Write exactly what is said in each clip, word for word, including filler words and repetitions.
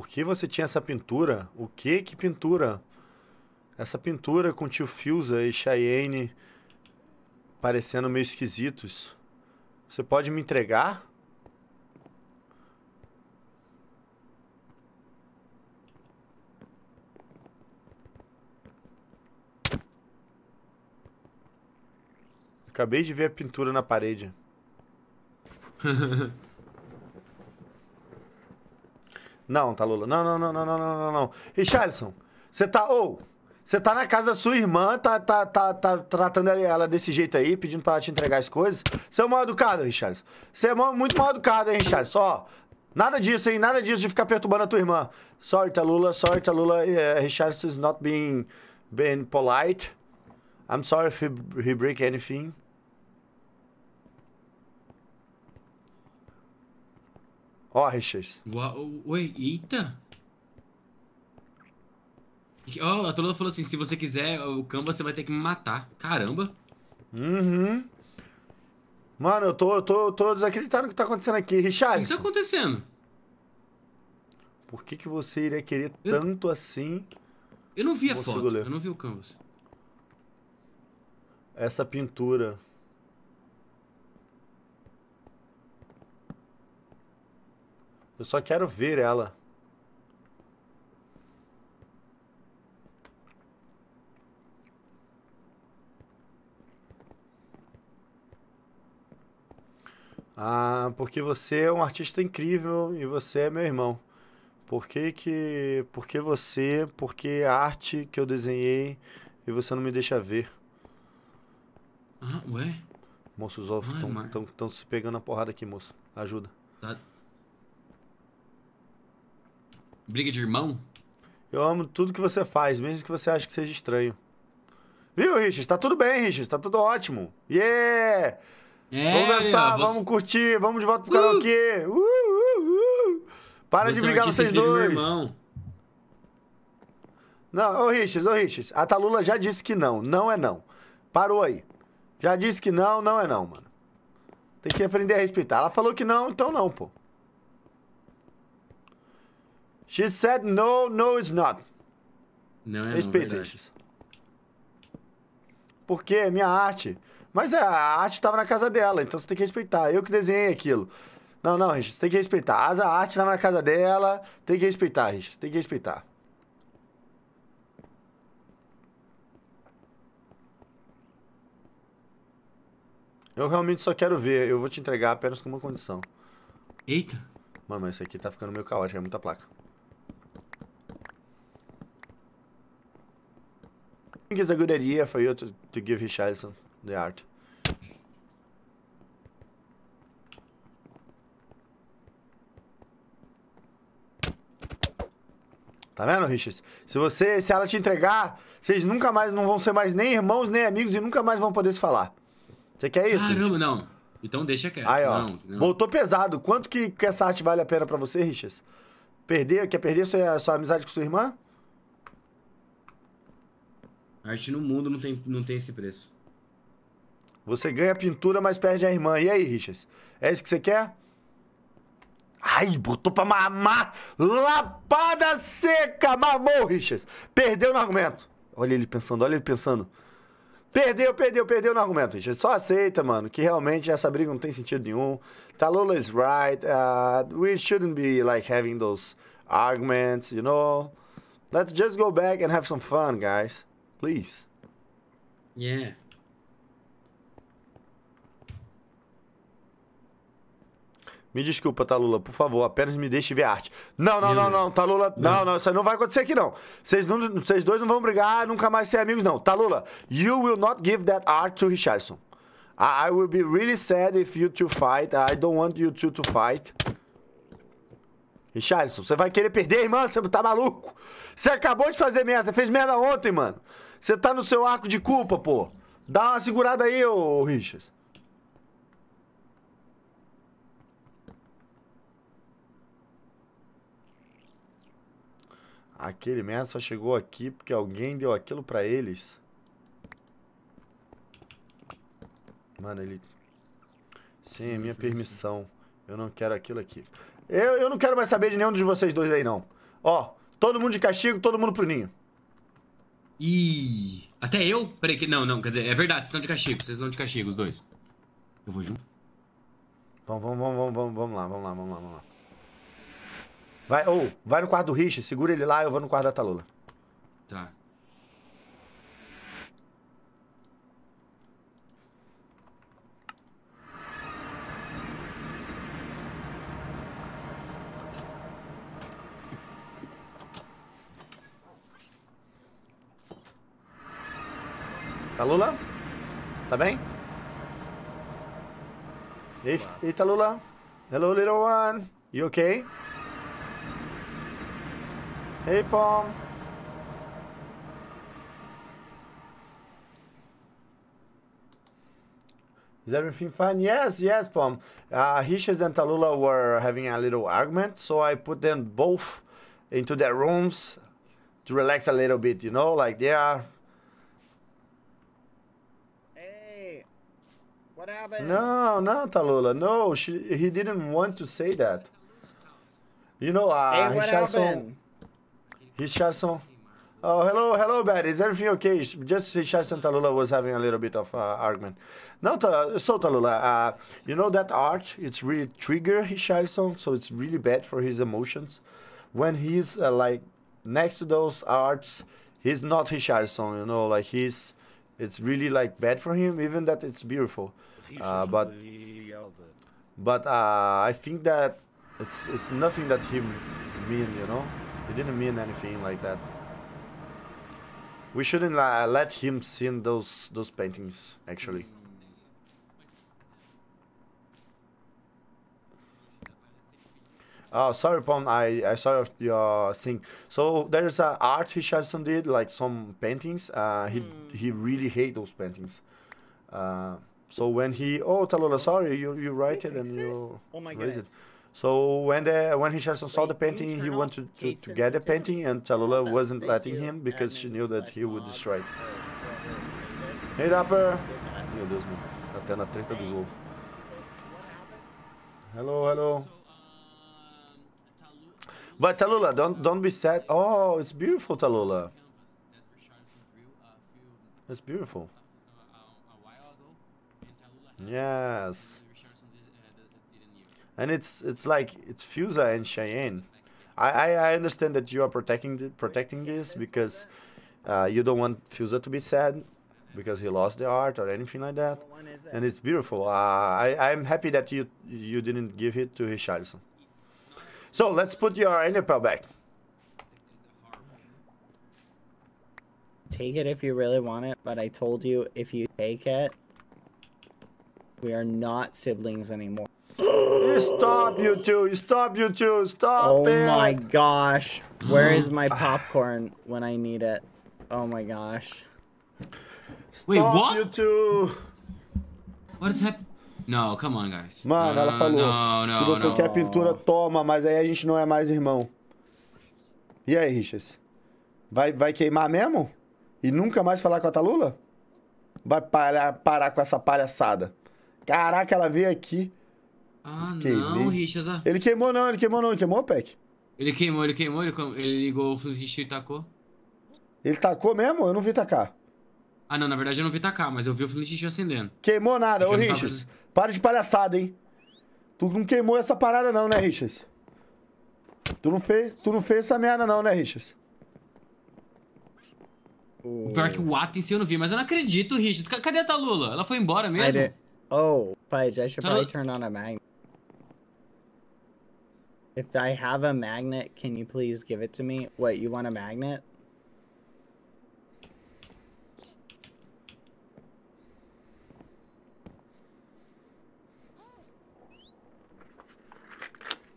Por que você tinha essa pintura? O que? Que pintura? Essa pintura com o tio Philza e Cheyenne parecendo meio esquisitos. Você pode me entregar? Acabei de ver a pintura na parede. Não, Talula. Não, não, não, não, não, não, não. Richarlyson, você tá... Ou, oh, você tá na casa da sua irmã, tá, tá, tá, tá tratando ela desse jeito aí, pedindo pra ela te entregar as coisas. Você é mal educado, Richarlyson. Você é muito mal educado, hein, Richarlyson. Ó, nada disso, hein, nada disso de ficar perturbando a tua irmã. Sorry, Talula, sorry, Talula. Uh, Richarlyson is not being, being polite. I'm sorry if he, he break anything. Ó, oh, Richards. Oi, eita! Ó, oh, a Talula falou assim, se você quiser o Canva, você vai ter que me matar. Caramba! Uhum. Mano, eu tô, eu tô, eu tô desacreditado no que tá acontecendo aqui, Richards. O que tá acontecendo? Por que que você iria querer eu... tanto assim? Eu não vi a foto, goleiro. Eu não vi o canvas. Essa pintura... Eu só quero ver ela. Ah, porque você é um artista incrível e você é meu irmão. Por que que... Por que você... Por que a arte que eu desenhei e você não me deixa ver? Ah, ué? Moço, os ovos estão se pegando a porrada aqui, moço. Ajuda. Tá... Briga de irmão? Eu amo tudo que você faz, mesmo que você ache que seja estranho. Viu, Richard? Tá tudo bem, Richard. Tá tudo ótimo. Yeah! É, vamos dançar, você... vamos curtir, vamos de volta pro uh! karaokê. Uh, uh, uh. Para você de brigar é vocês dois. Não, ô Richard, ô Richard. A Talula já disse que não. Não é não. Parou aí. Já disse que não, não é não, mano. Tem que aprender a respeitar. Ela falou que não, então não, pô. She said no, no it's not. Não é Respeita não, isso. Porque é minha arte. Mas a arte estava na casa dela, então você tem que respeitar. Eu que desenhei aquilo. Não, não, Richard, você tem que respeitar. As, a arte estava na casa dela, tem que respeitar, Richard, tem que respeitar. Eu realmente só quero ver. Eu vou te entregar apenas com uma condição. Eita. Mano, isso aqui tá ficando meio caótico, é muita placa. I think it's a good idea for you to, to give Richarlyson the art. Tá vendo, Richards? Se você, se ela te entregar, vocês nunca mais não vão ser mais nem irmãos, nem amigos e nunca mais vão poder se falar. Você quer isso? Caramba, não. Então deixa quieto. Aí, ó. Não, não. Voltou pesado. Quanto que, que essa arte vale a pena pra você, Richards? Perder? Quer perder sua, sua amizade com sua irmã? Arte no mundo não tem, não tem esse preço. Você ganha pintura, mas perde a irmã. E aí, Richards? É isso que você quer? Ai, botou pra mamar! Lapada seca! Mamou, Richards! Perdeu no argumento. Olha ele pensando, olha ele pensando. Perdeu, perdeu, perdeu no argumento, Richard. Só aceita, mano, que realmente essa briga não tem sentido nenhum. Talula is right. Uh, we shouldn't be, like, having those arguments, you know? Let's just go back and have some fun, guys. Please. Yeah. Me desculpa, Talula, por favor, apenas me deixe ver a arte. Não, não, não, não, Talula, não, não, isso não vai acontecer aqui, não. Vocês dois não vão brigar, nunca mais ser amigos, não. Talula, you will not give that art to Richarlyson. I, I will be really sad if you two fight. I don't want you two to fight. Richarlyson, você vai querer perder, irmã? Você tá maluco? Você acabou de fazer merda, você fez merda ontem, mano. Você tá no seu arco de culpa, pô. Dá uma segurada aí, ô Richards. Aquele merda só chegou aqui porque alguém deu aquilo pra eles. Mano, ele... Sem a minha permissão, eu não quero aquilo aqui. Eu, eu não quero mais saber de nenhum de vocês dois aí, não. Ó, todo mundo de castigo, todo mundo pro ninho. Ih, até eu? Peraí, que não, não, quer dizer, é verdade, vocês estão de castigo, vocês estão de castigo, os dois. Eu vou junto. Vamos, vamos, vamos, vamos, vamos lá, vamos lá, vamos lá, vamos lá. Vai, ou, vai no quarto do Richard, segura ele lá, eu vou no quarto da Talula. Tá. Talula? Tá bem? Hey, hey, Talula. Hello, little one. You okay? Hey, Pom. Is everything fine? Yes, yes, Pom. Uh, Richard and Talula were having a little argument, so I put them both into their rooms to relax a little bit, you know, like they are... What happened? No, no, Talula, no. She, he didn't want to say that. You know, uh, hey, Richarlyson. Richarlyson. Oh, hello, hello, Betty. Is everything okay? Just Richarlyson Talula was having a little bit of uh, argument. No, ta so Talula, uh, you know that art, it's really trigger Richarlyson, so it's really bad for his emotions. When he's uh, like next to those arts, he's not Richarlyson, you know, like he's... It's really like bad for him, even that it's beautiful. Uh, but but uh, I think that it's it's nothing that he mean, you know. He didn't mean anything like that. We shouldn't uh, let him see those those paintings actually. Oh, sorry, Pom. I, I saw your thing. So there's a art Richarlyson did, like some paintings. Uh, he mm. he really hate those paintings. Uh, so when he oh Talula, sorry, you you write it and you oh my raise it. So when the when Richarlyson saw the painting, he wanted to, to, to get the painting, and Talula wasn't letting him because she knew that he would destroy it. Hey, Dapper. Meu Deus, mano. Até na treta dos ovos. Hello, hello. But Talula, don't don't be sad. Oh, it's beautiful, Talula. It's beautiful. Yes. And it's it's like it's Fusa and Cheyenne. I I, I understand that you are protecting the, protecting this because uh, you don't want Fusa to be sad because he lost the art or anything like that. And it's beautiful. Uh, I I'm happy that you you didn't give it to Richarlyson. So let's put your enderpearl back. Take it if you really want it, but I told you if you take it, we are not siblings anymore. Stop, you two! Stop, you two! Stop! Oh it. My gosh! Where is my popcorn when I need it? Oh my gosh! Stop. Wait, what? You two! What is happening? Não, come on, guys. Mano, não, ela falou, não, não, se você não. Quer pintura, toma, mas aí a gente não é mais irmão. E aí, Richards? Vai, vai queimar mesmo? E nunca mais falar com a Talula? Vai parar, parar com essa palhaçada. Caraca, ela veio aqui. Ah, não, Richards. Ele queimou não, ele queimou não, ele queimou, Peke? Ele queimou, ele queimou, ele, queimou, ele ligou o Flintichi e tacou. Ele tacou mesmo? Eu não vi tacar. Ah, não, na verdade eu não vi tacar, mas eu vi o Flintichi acendendo. Queimou nada, ô Richards. Para de palhaçada, hein? Tu não queimou essa parada não, né, Richards? Tu não fez, tu não fez essa merda não, né, Richards? O pior é que o ato em si eu não vi, mas eu não acredito, Richards. Cadê a Talula? Ela foi embora mesmo? Oh, Paige, I should probably turn on a magnet. If I have a magnet, can you please give it to me? What, you want a magnet?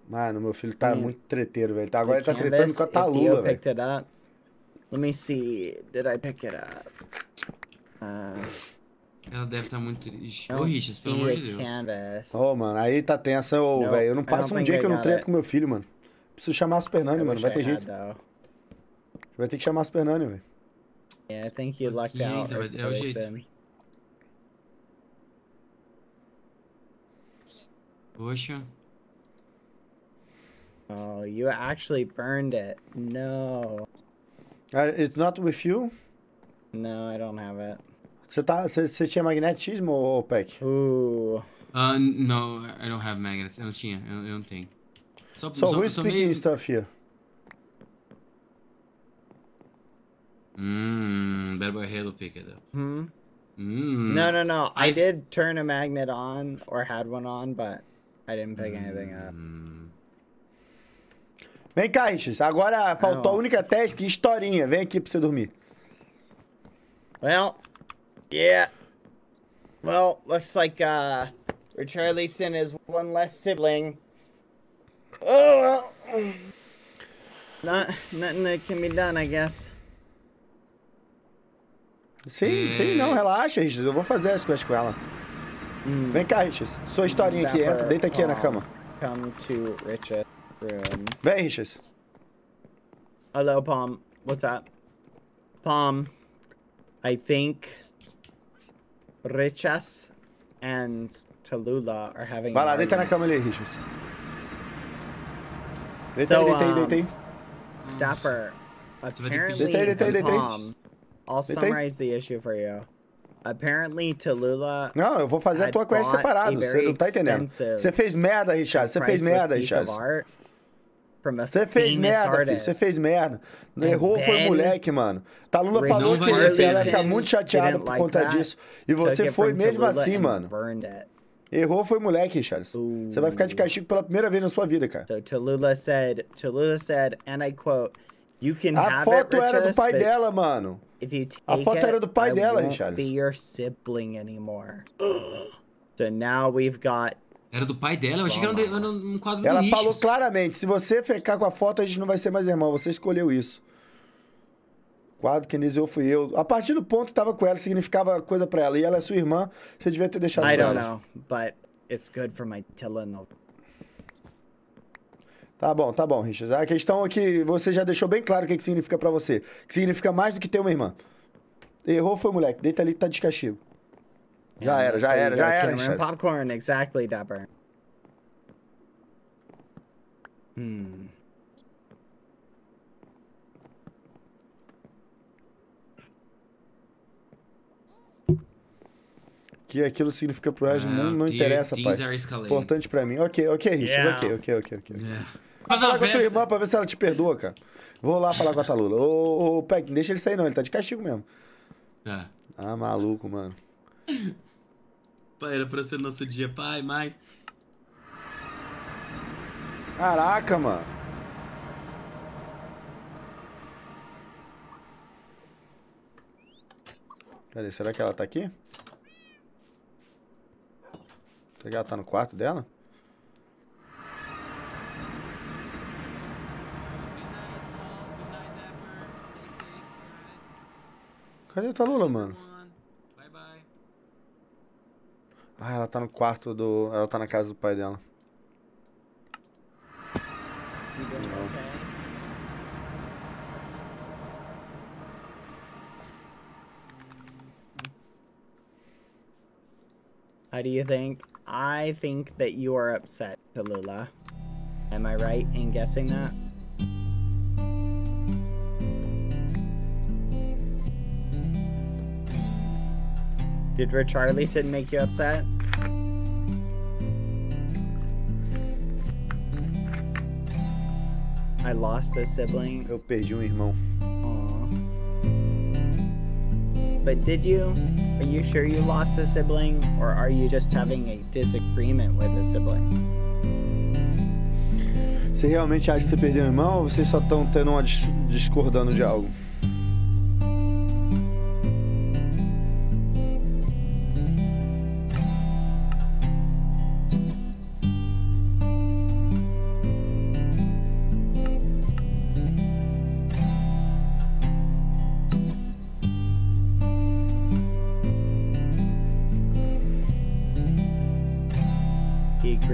Mano, meu filho tá I mean, muito treteiro, velho. Agora ele tá tretando com a Talula, velho. Let me see. Did I pick it up? Uh, Ela deve estar tá muito triste. Ô, Richards, pelo amor de Deus. Ô, oh, mano, aí tá tensa, ô, nope, velho. Eu não passo um dia que eu não treto com meu filho, mano. Preciso chamar a Supernani, mano. Vai ter jeito. Vai ter que chamar a Supernani, velho. Yeah, I think you lucked out. É o jeito. Poxa. Oh, you actually burned it. No. Uh, it's not with you? No, I don't have it. Se c'è magnetismo, Peke? Ooh. Uh, no, I don't have magnets. I don't think. I don't think. So, so, so who's so picking maybe... stuff here? Mmm, that way he'll pick it up. Hmm? Mm. No, no, no. I... I did turn a magnet on, or had one on, but I didn't pick mm. anything up. Vem cá, Richarlyson. Agora faltou a única task, historinha. Vem aqui pra você dormir. Well, yeah. Well, looks like, uh, Richarlyson is one less sibling. Oh, well. Not, nothing that can be done, I guess. Sim, sim, não, relaxa, Richarlyson. Eu vou fazer as coisas com ela. Mm. Vem cá, Richarlyson. Sua historinha aqui, entra, deita aqui na cama. Come to Richard's room. Vem, Richarlyson. Hello, Pom. What's up? Pom, I think Richas and Talula are having... Vai lá, deita na cama ali, Richarlyson. Deita aí, deita aí, deita aí. Dapper, apparently Pom... I'll summarize the issue for you. Apparently, Talula. Não, eu vou fazer a tua coisa separado. Você não tá entendendo. Você fez merda, Richarlyson. Você fez merda, Richarlyson. Você fez merda, você fez merda. Errou foi moleque, mano. Talula falou que ela tá muito chateada por conta disso. E você foi mesmo assim, mano. Errou foi moleque, Richarlyson. Você vai ficar de castigo pela primeira vez na sua vida, cara. So Talula said, Talula said, and I quote, you can have it, Richarlyson. A foto era do pai dela, mano. A foto era do pai dela, Richarlyson. Be your sibling anymore. So now we've got. Era do pai dela. Eu achei que era um quadro. Ela falou claramente: se você ficar com a foto, a gente não vai ser mais irmão. Você escolheu isso. Quadro que iniciou fui eu. A partir do ponto que tava com ela significava coisa para ela. E ela é sua irmã. Você devia ter deixado. I don't know, but it's good for my telenovel. Tá bom, tá bom, Richarlyson. A questão é que você já deixou bem claro o que, que significa pra você. Que significa mais do que ter uma irmã. Errou foi, moleque. Deita ali, tá de castigo. Já era, já era, já era, Richarlyson. Popcorn, exactly, Dapper. Hmm. Que aquilo significa pro resto do mundo, não interessa, pai. Importante pra mim. Ok, ok, Richarlyson. Ok, ok, ok, ok. Vou falar com a tua irmã pra ver se ela te perdoa, cara. Vou lá falar com a Talula. Ô, ô, Peke, não deixa ele sair não, ele tá de castigo mesmo. É. Ah, maluco, mano. Pai, era pra ser nosso dia, pai, mãe. Caraca, mano. Cadê? Será que ela tá aqui? Será que ela tá no quarto dela? Cadê o Talula, mano? Bye, bye. Ah, ela tá no quarto do... Ela tá na casa do pai dela. How do you think? I think that you are upset, Talula. Am I right in guessing that? Did Richarlyson make you upset? I lost a sibling. Eu perdi um irmão. Aww. But did you? Are you sure you lost a sibling? Or are you just having a disagreement with a sibling? Você realmente acha que você perdeu um irmão ou vocês só estão tendo uma dis discordando de algo?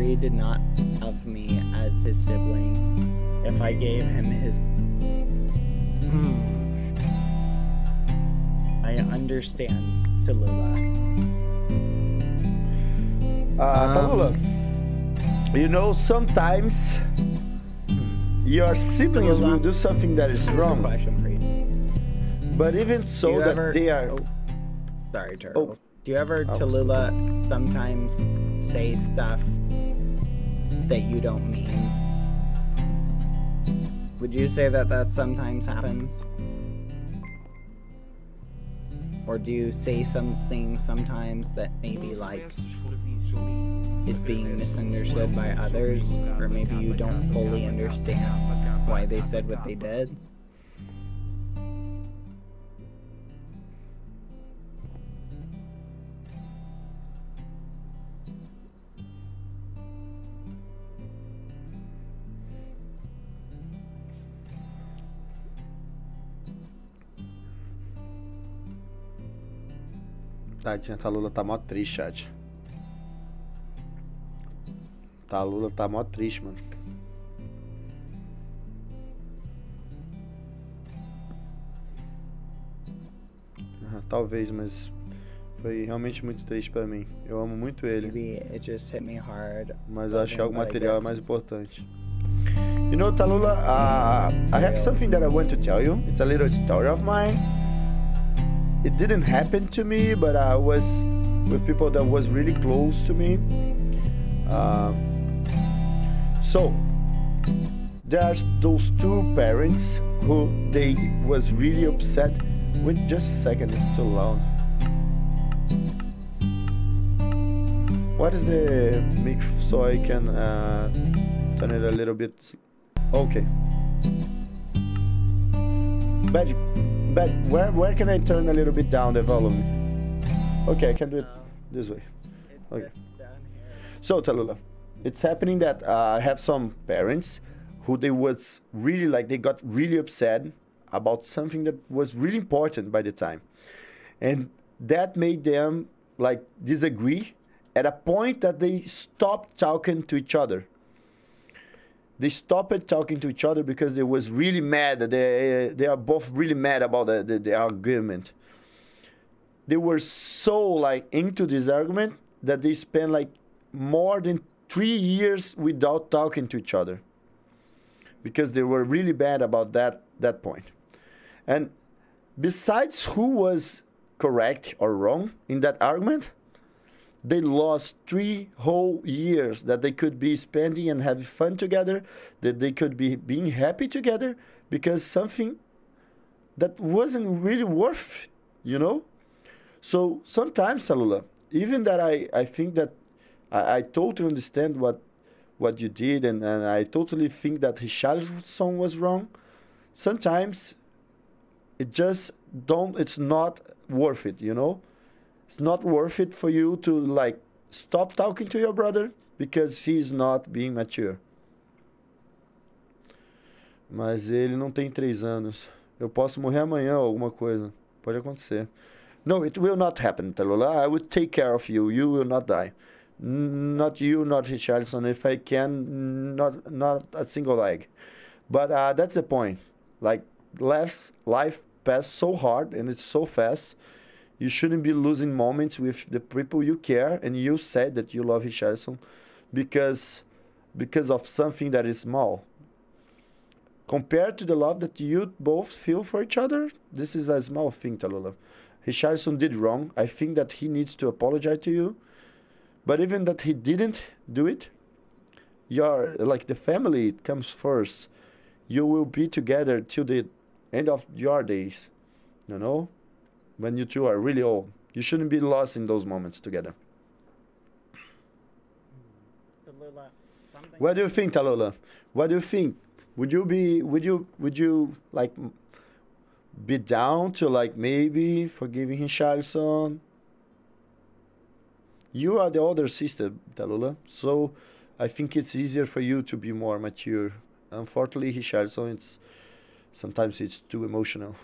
He did not love me as his sibling if I gave him his... Hmm. I understand, Talula. Uh, um, Talula, you know, sometimes your siblings will do something that is wrong. But even so, that ever, they are. Oh, sorry, Turtle. Oh, do you ever, Talula, sometimes say stuff that you don't mean? Would you say that that sometimes happens? Or do you say something sometimes that maybe like is being misunderstood by others, or maybe you don't fully understand why they said what they did? Tadinha, Talula tá mó triste, chat. Talula tá mó triste, mano. Ah, talvez, mas foi realmente muito triste pra mim. Eu amo muito ele. Mas eu achei o material é mais importante. You know, Talula, uh, I have something that I want to tell you. It's a little story of mine. It didn't happen to me, but I was with people that was really close to me. Um, so there's those two parents who they was really upset with. Just a second, it's too loud. What is the mic so I can uh, turn it a little bit? Okay. But. But where, where can I turn a little bit down the volume? Okay, I can do it this way. Okay. So, Talula, it's happening that uh, I have some parents who they was really like, they got really upset about something that was really important by the time. And that made them like disagree at a point that they stopped talking to each other. They stopped talking to each other because they was really mad. They, they are both really mad about the, the, the argument. They were so like into this argument that they spent like more than three years without talking to each other because they were really bad about that, that point. And besides who was correct or wrong in that argument, they lost three whole years that they could be spending and having fun together, that they could be being happy together, because something that wasn't really worth it, you know? So sometimes, Talula, even that I, I think that I, I totally understand what what you did, and, and I totally think that Richarlyson was wrong, sometimes it just don't, it's not worth it, you know? It's not worth it for you to like stop talking to your brother because he's not being mature. Mas ele não tem três anos. Eu posso morrer amanhã ou alguma coisa. Pode acontecer. No, it will not happen, Talula. I will take care of you. You will not die. Not you, not Richarlyson. If I can, not not a single leg. But uh, that's the point. Like life's, life passed so hard and it's so fast. You shouldn't be losing moments with the people you care, and you said that you love Richarlyson because because of something that is small. Compared to the love that you both feel for each other, this is a small thing, Talula. Richarlyson did wrong. I think that he needs to apologize to you. But even that he didn't do it, your like the family it comes first. You will be together till the end of your days. You know? When you two are really old, you shouldn't be lost in those moments together. What do you think, Talula? What do you think? Would you be, would you, would you like be down to like maybe forgiving Richarlyson? You are the older sister, Talula, so I think it's easier for you to be more mature. Unfortunately, Richarlyson, it's sometimes it's too emotional.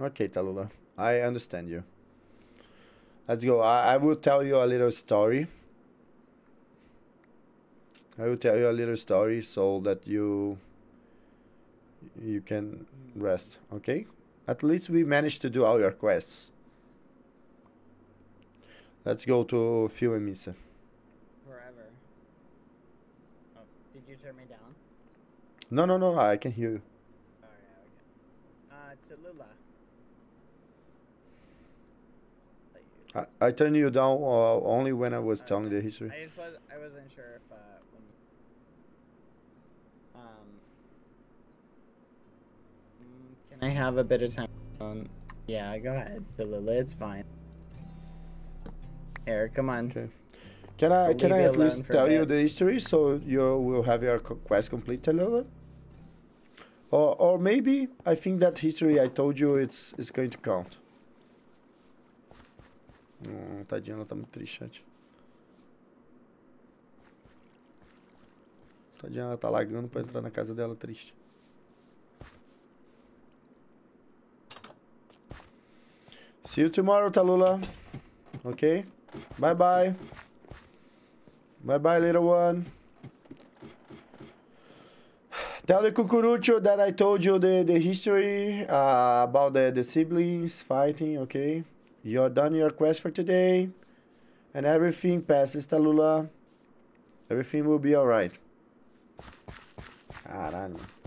Okay, Talula, I understand you. Let's go. I, I will tell you a little story. I will tell you a little story so that you you can rest, okay? At least we managed to do all your quests. Let's go to Phil and Misa. Wherever. Oh, did you turn me down? No, no, no, I can hear you. All right, okay. Uh, Talula. I, I turned you down uh, only when I was okay. telling the history. I just was, I wasn't sure if, uh, when you... um, can I have a bit of time? Um, yeah, go ahead, Talula, it's fine. Here, come on. Okay. Can I can I at least tell you the history so you will have your quest complete, Talula? Or or maybe I think that history I told you it's it's going to count. Hum, tadinha, ela tá muito triste, gente. Tadinha, ela tá lagando pra entrar na casa dela, triste. See you tomorrow, Talula. Okay, bye bye. Bye bye, little one. Tell the Cucurucho that I told you the, the history uh, about the, the siblings fighting, okay? You're done your quest for today. And everything passes, Talula. Everything will be alright. Caralho.